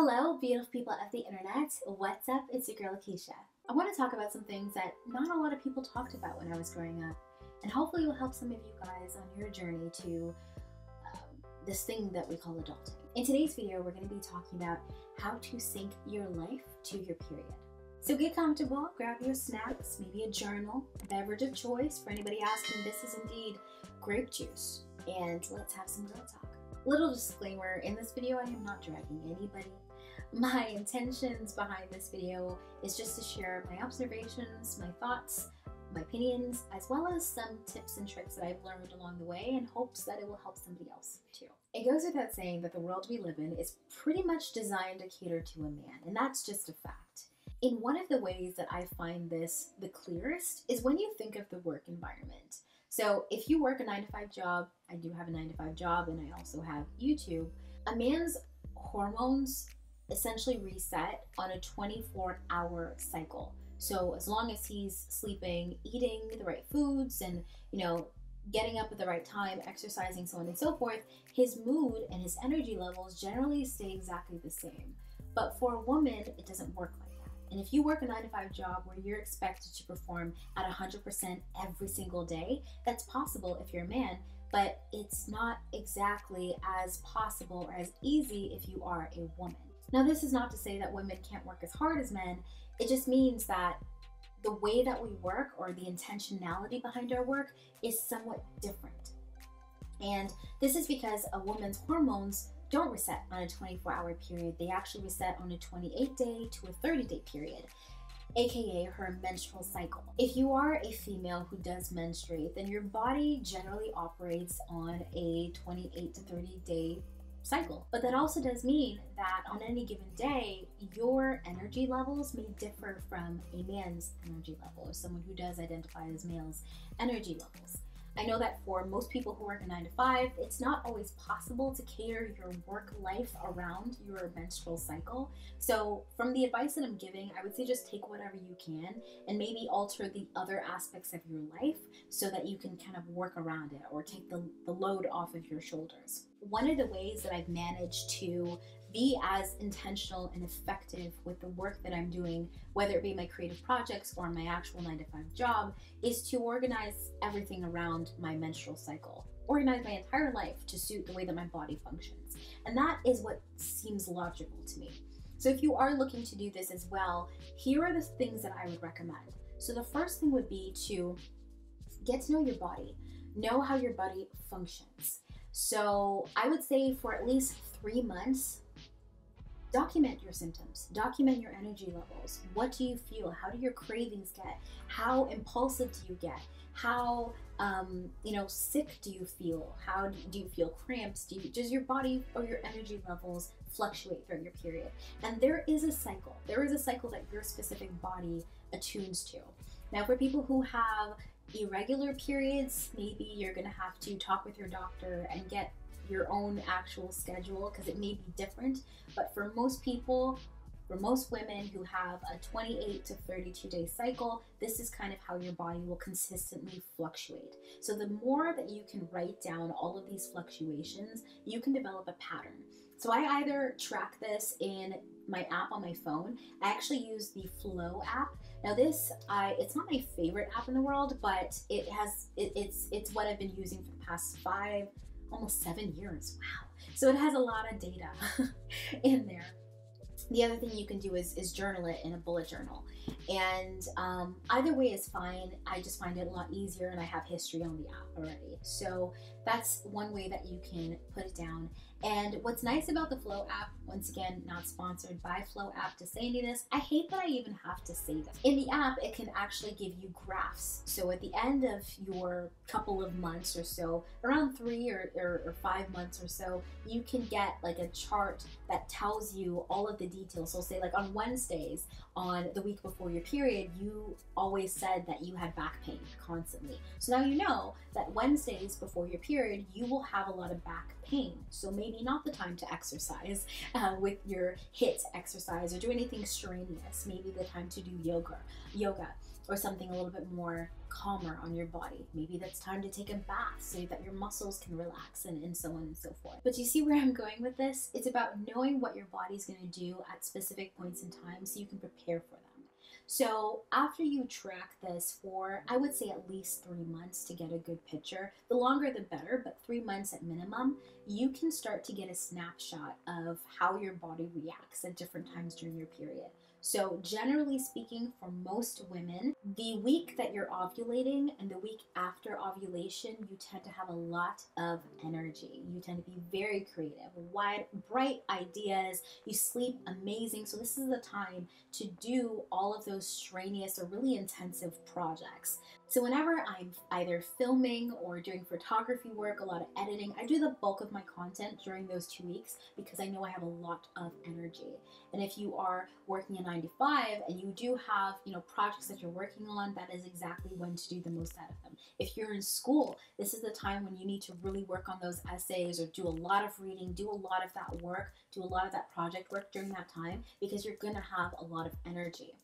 Hello, beautiful people of the internet. What's up? It's your girl, Akeisha. I want to talk about some things that not a lot of people talked about when I was growing up, and hopefully will help some of you guys on your journey to this thing that we call adulting. In today's video, we're going to be talking about how to sync your life to your period. So get comfortable, grab your snacks, maybe a journal, a beverage of choice. For anybody asking, this is indeed grape juice. And let's have some girl talk. Little disclaimer, in this video I am not dragging anybody. My intentions behind this video is just to share my observations, my thoughts, my opinions, as well as some tips and tricks that I've learned along the way in hopes that it will help somebody else too. It goes without saying that the world we live in is pretty much designed to cater to a man, and that's just a fact. And one of the ways that I find this the clearest is when you think of the work environment. So if you work a 9-to-5 job, I do have a 9-to-5 job and I also have YouTube, a man's hormones essentially reset on a 24-hour cycle. So as long as he's sleeping, eating the right foods and, you know, getting up at the right time, exercising, so on and so forth, his mood and his energy levels generally stay exactly the same. But for a woman, it doesn't work like that. And if you work a 9-to-5 job where you're expected to perform at 100% every single day, that's possible if you're a man, but it's not exactly as possible or as easy if you are a woman. Now, this is not to say that women can't work as hard as men. It just means that the way that we work or the intentionality behind our work is somewhat different. And this is because a woman's hormones don't reset on a 24-hour period. They actually reset on a 28-day to a 30-day period, aka her menstrual cycle. If you are a female who does menstruate, then your body generally operates on a 28 to 30-day cycle. But that also does mean that on any given day, your energy levels may differ from a man's energy level or someone who does identify as male's energy levels. I know that for most people who work a 9-to-5, it's not always possible to cater your work life around your menstrual cycle. So from the advice that I'm giving, I would say just take whatever you can and maybe alter the other aspects of your life so that you can kind of work around it or take the load off of your shoulders. One of the ways that I've managed to be as intentional and effective with the work that I'm doing, whether it be my creative projects or my actual 9-to-5 job, is to organize everything around my menstrual cycle. Organize my entire life to suit the way that my body functions. And that is what seems logical to me. So if you are looking to do this as well, here are the things that I would recommend. So the first thing would be to get to know your body, know how your body functions. So I would say for at least 3 months, document your symptoms, document your energy levels. What do you feel? How do your cravings get? How impulsive do you get? How sick do you feel? How do you feel cramps? Does your body or your energy levels fluctuate during your period? And there is a cycle. There is a cycle that your specific body attunes to. Now, for people who have irregular periods, maybe you're gonna have to talk with your doctor and get your own actual schedule because it may be different. But for most people, for most women who have a 28 to 32 day cycle, this is kind of how your body will consistently fluctuate. So the more that you can write down all of these fluctuations, you can develop a pattern. So I either track this in my app on my phone. I actually use the Flow app. Now this, it's not my favorite app in the world, but it has, it's what I've been using for the past almost 7 years, wow. So it has a lot of data in there. The other thing you can do is journal it in a bullet journal. And either way is fine. I just find it a lot easier and I have history on the app already. So that's one way that you can put it down. And what's nice about the Flow app, once again, not sponsored by Flow app to say any of this, I hate that I even have to say this. In the app, it can actually give you graphs. So at the end of your couple of months or so, around 3 or 5 months or so, you can get like a chart that tells you all of the details. So say like on Wednesdays, on the week before your period, you always said that you had back pain constantly. So now you know that Wednesdays before your period, you will have a lot of back pain. So maybe maybe not the time to exercise with your HIIT exercise or do anything strenuous, maybe the time to do yoga or something a little bit more calmer on your body. Maybe that's time to take a bath so that your muscles can relax and so on and so forth. But you see where I'm going with this? It's about knowing what your body's gonna do at specific points in time so you can prepare for them. So after you track this for, I would say at least 3 months to get a good picture, the longer the better, but 3 months at minimum, you can start to get a snapshot of how your body reacts at different times during your period. So generally speaking, for most women, the week that you're ovulating and the week after ovulation, you tend to have a lot of energy. You tend to be very creative, wide, bright ideas. You sleep amazing. So this is the time to do all of those strenuous or really intensive projects. So whenever I'm either filming or doing photography work, a lot of editing, I do the bulk of my content during those 2 weeks because I know I have a lot of energy. And if you are working a 9-to-5 and you do have, you know, projects that you're working on, that is exactly when to do the most out of them. If you're in school, this is the time when you need to really work on those essays or do a lot of reading, do a lot of that work, do a lot of that project work during that time because you're gonna have a lot of energy.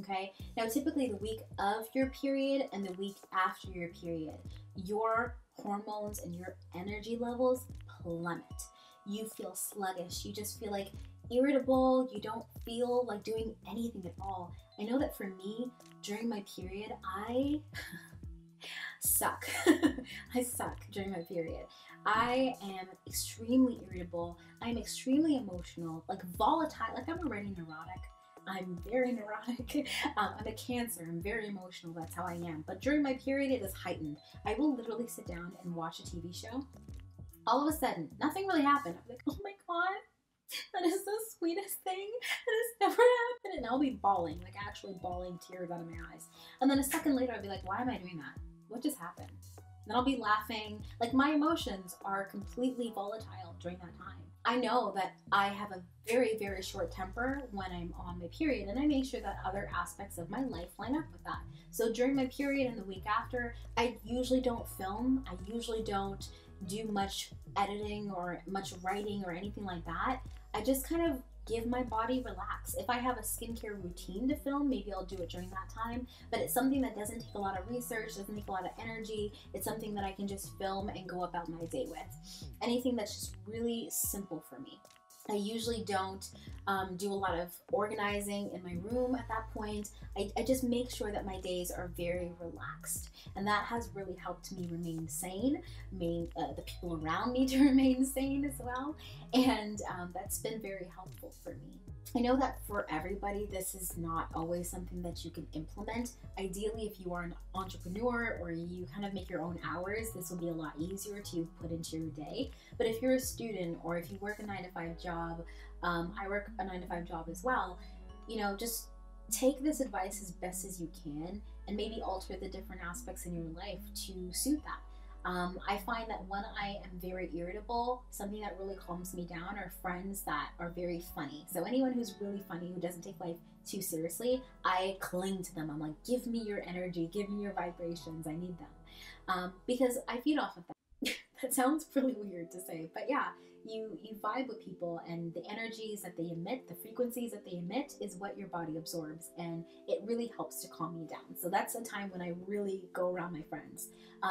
Okay, now typically the week of your period and the week after your period, your hormones and your energy levels plummet. You feel sluggish, you just feel like irritable, you don't feel like doing anything at all. I know that for me, during my period, I suck. I suck during my period. I am extremely irritable, I'm extremely emotional, like volatile, like I'm already neurotic. I'm very neurotic, I'm a Cancer, I'm very emotional, that's how I am. But during my period, it is heightened. I will literally sit down and watch a TV show. All of a sudden, nothing really happened. I'm like, oh my God, that is the sweetest thing that has ever happened. And I'll be bawling, like actually bawling tears out of my eyes. And then a second later, I'll be like, why am I doing that? What just happened? And then I'll be laughing. Like my emotions are completely volatile during that time. I know that I have a very, very short temper when I'm on my period, and I make sure that other aspects of my life line up with that. So during my period and the week after, I usually don't film, I usually don't do much editing or much writing or anything like that. I just kind of give my body relax. If I have a skincare routine to film, maybe I'll do it during that time, but it's something that doesn't take a lot of research, doesn't take a lot of energy. It's something that I can just film and go about my day with. Anything that's just really simple for me. I usually don't do a lot of organizing in my room at that point. I just make sure that my days are very relaxed. And that has really helped me remain sane, the people around me to remain sane as well. And that's been very helpful for me. I know that for everybody, this is not always something that you can implement. Ideally, if you are an entrepreneur or you kind of make your own hours, this will be a lot easier to put into your day. But if you're a student or if you work a 9-to-5 job, I work a 9-to-5 job as well, you know, just take this advice as best as you can and maybe alter the different aspects in your life to suit that. I find that when I am very irritable, something that really calms me down are friends that are very funny. So anyone who's really funny, who doesn't take life too seriously, I cling to them. I'm like, give me your energy, give me your vibrations, I need them. Because I feed off of that. That sounds really weird to say, but yeah, you vibe with people, and the energies that they emit, the frequencies that they emit is what your body absorbs, and it really helps to calm me down. So that's a time when I really go around my friends.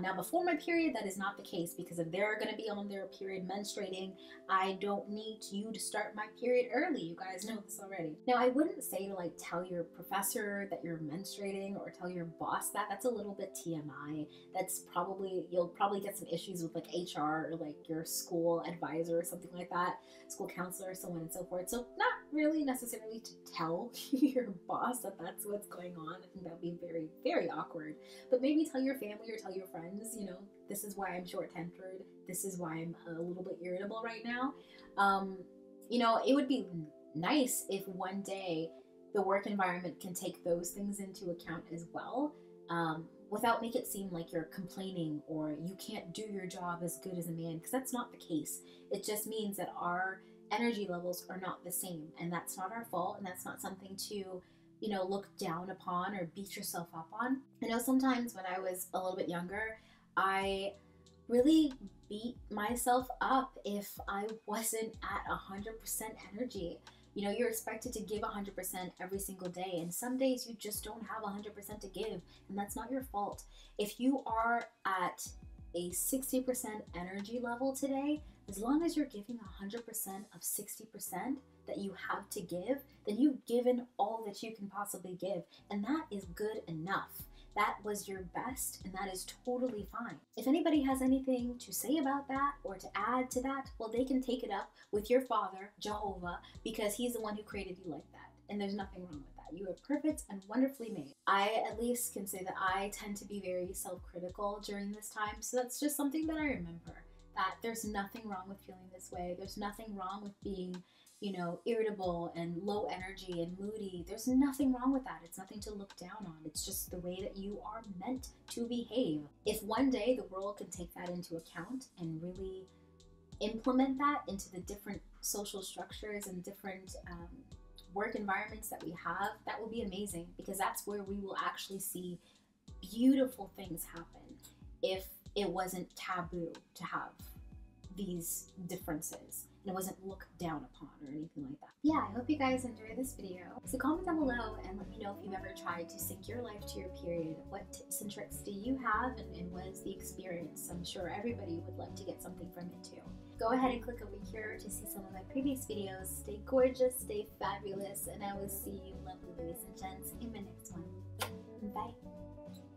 Now before my period, that is not the case, because if they're gonna be on their period menstruating, I don't need you to start my period early. You guys know this already. Now I wouldn't say to like tell your professor that you're menstruating or tell your boss that. That's a little bit TMI. That's probably, you'll probably get some issues with like HR or like your school advisor or something like that, school counselor, so on and so forth. So not really necessarily to tell your boss that that's what's going on. I think that would be very, very awkward. But maybe tell your family or tell your friends, you know, this is why I'm short-tempered. This is why I'm a little bit irritable right now. You know, it would be nice if one day the work environment can take those things into account as well. Without make it seem like you're complaining or you can't do your job as good as a man, because that's not the case. It just means that our energy levels are not the same, and that's not our fault, and that's not something to, you know, look down upon or beat yourself up on. I know sometimes when I was a little bit younger, I really beat myself up if I wasn't at 100% energy. You know, you're expected to give 100% every single day, and some days you just don't have 100% to give, and that's not your fault. If you are at a 60% energy level today, as long as you're giving 100% of 60% that you have to give, then you've given all that you can possibly give, and that is good enough. That was your best, and that is totally fine. If anybody has anything to say about that or to add to that, well, they can take it up with your Father, Jehovah, because he's the one who created you like that. And there's nothing wrong with that. You are perfect and wonderfully made. I at least can say that I tend to be very self-critical during this time, so that's just something that I remember, that there's nothing wrong with feeling this way. There's nothing wrong with being, you know, irritable and low energy and moody. There's nothing wrong with that. It's nothing to look down on. It's just the way that you are meant to behave. If one day the world can take that into account and really implement that into the different social structures and different work environments that we have, that will be amazing, because that's where we will actually see beautiful things happen if it wasn't taboo to have these differences and it wasn't looked down upon or anything like that. Yeah, I hope you guys enjoyed this video. So comment down below and let me know if you've ever tried to sync your life to your period. What tips and tricks do you have, and what is the experience? I'm sure everybody would love to get something from it too. Go ahead and click over here to see some of my previous videos. Stay gorgeous, stay fabulous, and I will see you lovely ladies and gents in my next one. Bye.